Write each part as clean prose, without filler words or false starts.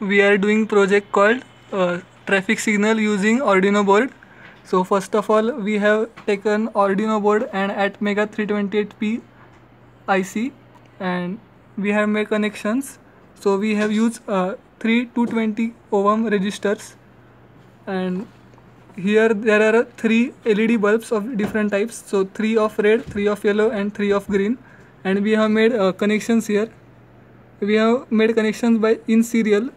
we are doing project called traffic signal using Arduino board. So first of all, we have taken Arduino board and at Mega 328P IC, and we have made connections. So we have used 3 220 ohm resistors, and here there are 3 LED bulbs of different types, so 3 of red, 3 of yellow and 3 of green, and we have made connections here. We have made connections by in serial.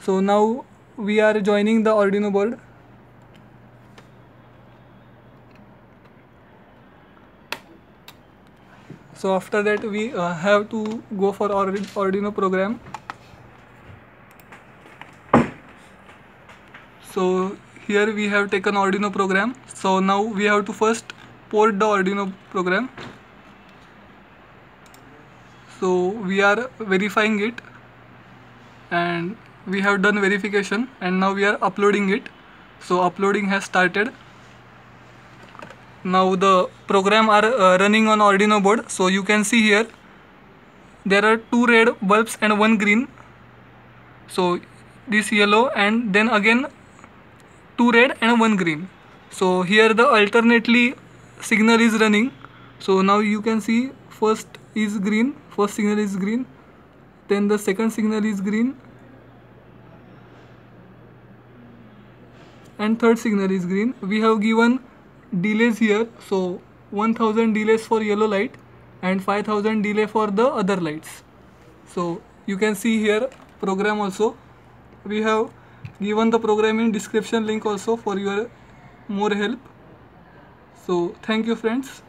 So now we are joining the Arduino board. So after that we have to go for our Arduino program. So here we have taken Arduino program. So now we have to first port the Arduino program. So we are verifying it, and we have done verification, and now we are uploading it. So uploading has started. Now the program are running on Arduino board. So you can see here there are 2 red bulbs and 1 green, so this yellow, and then again 2 red and 1 green. So here the alternately signal is running. So now you can see first is green, first signal is green, then the second signal is green, and third signal is green. We have given delays here, so 1000 delays for yellow light and 5000 delay for the other lights. So you can see here program also. We have given the program in description link also for your more help. So thank you friends.